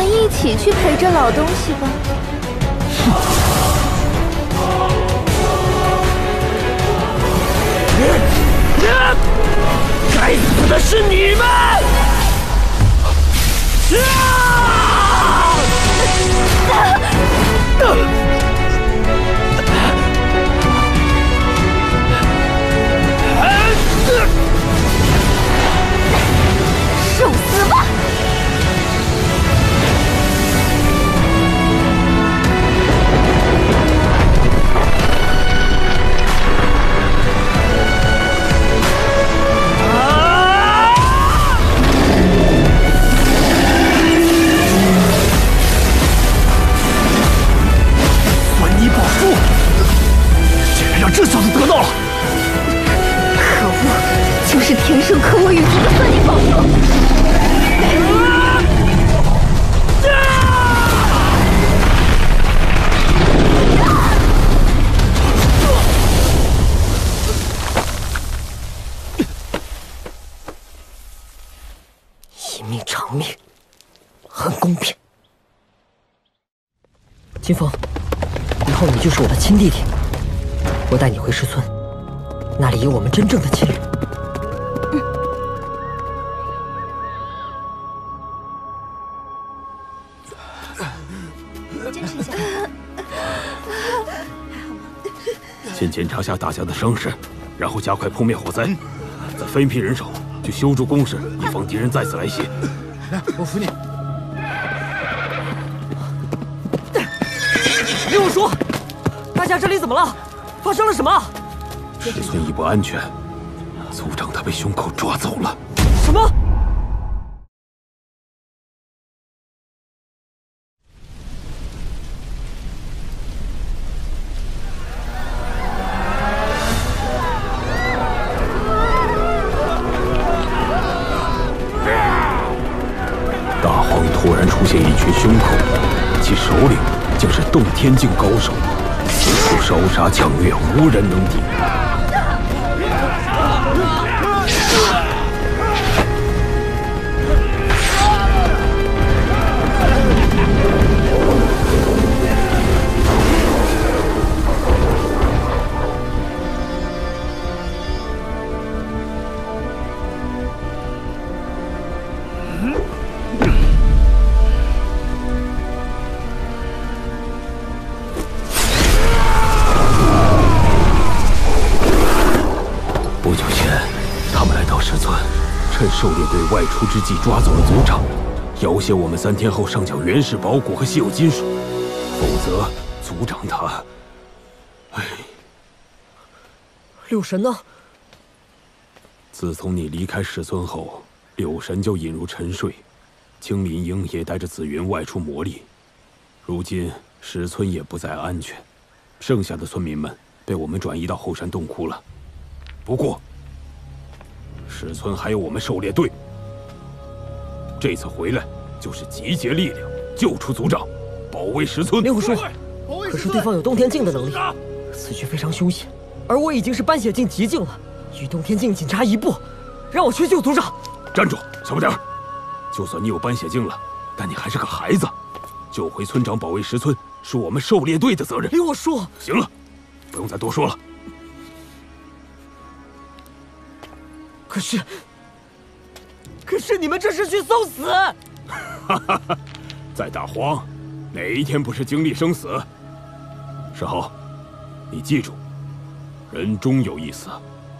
们一起去陪着老东西吧。该死的是你们！受死吧！ 这小子得到了！可恶，就是天生克我与族的算你保佑！一命偿命，很公平。金风，以后你就是我的亲弟弟。 我带你回师村，那里有我们真正的亲人。嗯、我坚持一下。先检查下大家的伤势，然后加快扑灭火灾，再分一批人手去修筑工事，以防敌人再次来袭。来，我扶你。给我说，大家这里怎么了？ 发生了什么？师村已不安全，族长他被凶口抓走了。什么？大荒突然出现一群凶口，其首领竟是斗天境高手。 烧杀抢掠，无人能敌。狩猎队外出之际，抓走了族长，要挟我们3天后上缴原始宝骨和稀有金属，否则族长他……哎，柳神呢？自从你离开石村后，柳神就引入沉睡，青敏英也带着紫云外出磨砺，如今石村也不再安全，剩下的村民们被我们转移到后山洞窟了。不过。 石村还有我们狩猎队，这次回来就是集结力量，救出族长，保卫石村。灵狐说，可是对方有冬天境的能力，此举非常凶险，而我已经是半血境极境了，与冬天境仅差一步，让我去救族长。站住，小不点儿！就算你有半血境了，但你还是个孩子，救回村长，保卫石村，是我们狩猎队的责任。灵狐说，行了，不用再多说了。 可是你们这是去送死！哈哈哈，在大荒，哪一天不是经历生死？石豪，你记住，人终有一死，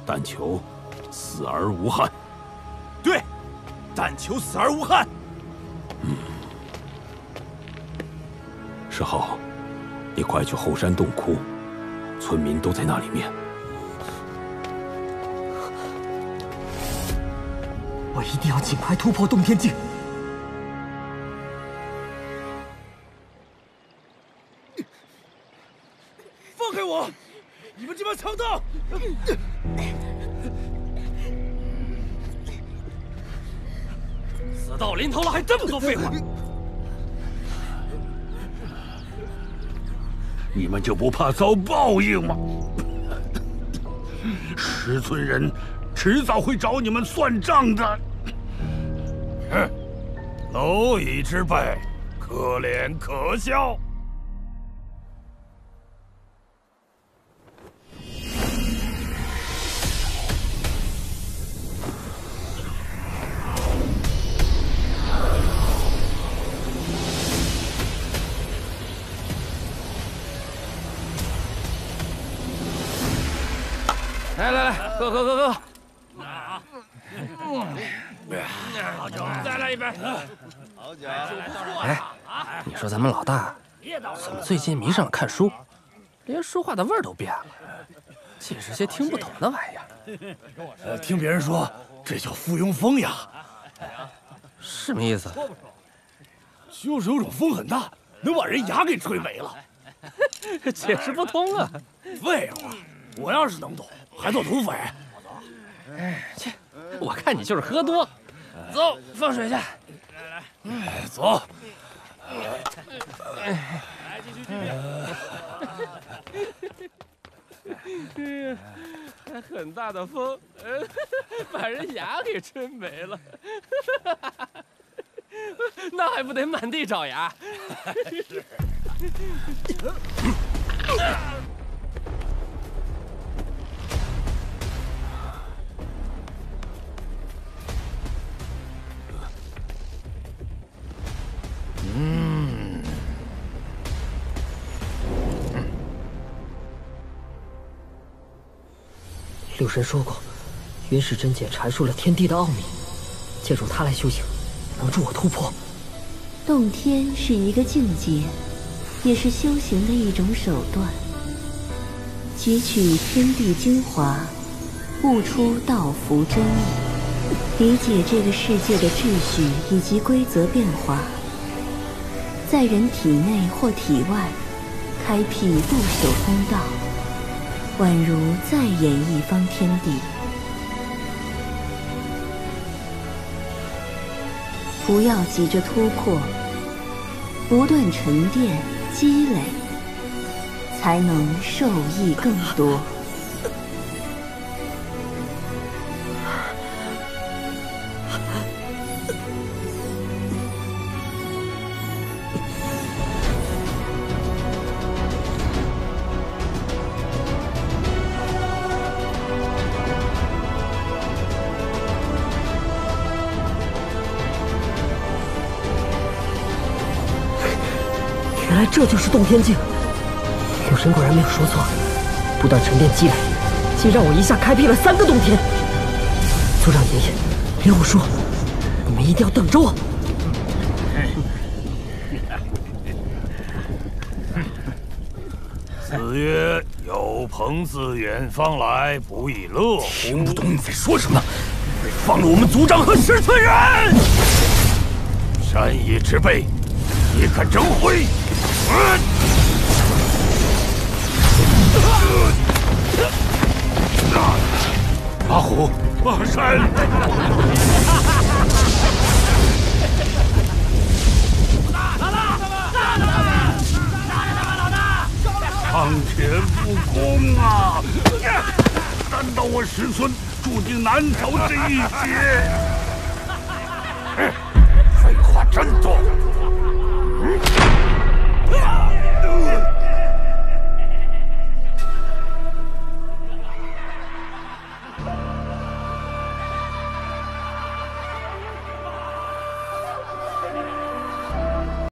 但求死而无憾。对，但求死而无憾。嗯，石豪，你快去后山洞窟，村民都在那里面。 我一定要尽快突破洞天境。放开我！你们这帮强盗！死到临头了，还这么多废话！你们就不怕遭报应吗？石村人迟早会找你们算账的。 哼，蝼蚁之辈，可怜可笑。来来来，喝喝喝喝。 好酒，再来一杯。好酒，哎，你说咱们老大怎么最近迷上了看书，连说话的味儿都变了，尽是些听不懂的玩意儿。听别人说这叫附庸风雅，什么意思？就是有种风很大，能把人牙给吹没了。解释不通啊！废话，我要是能懂，还做土匪？哎，切，我看你就是喝多。 走，放水去。来来，走。来，继续继续。很大的风，把人牙给吹没了。那还不得满地找牙？是。六神说过，云始真姐阐述了天地的奥秘，借助它来修行，能助我突破。洞天是一个境界，也是修行的一种手段。汲取天地精华，悟出道符真意，理解这个世界的秩序以及规则变化。 在人体内或体外，开辟不朽通道，宛如再演一方天地。不要急着突破，不断沉淀积累，才能受益更多。这就是洞天境，六神果然没有说错，不断沉淀积累，竟让我一下开辟了3个洞天。族长爷爷，刘五叔，你们一定要等着我。子曰：“有朋自远方来，不亦乐乎？”听不懂你在说什么？被放了我们族长和石村人！山野之辈，你敢整毁？ 八虎，八山，苍天不公啊！难道我石村注定难逃这一劫？废话真多。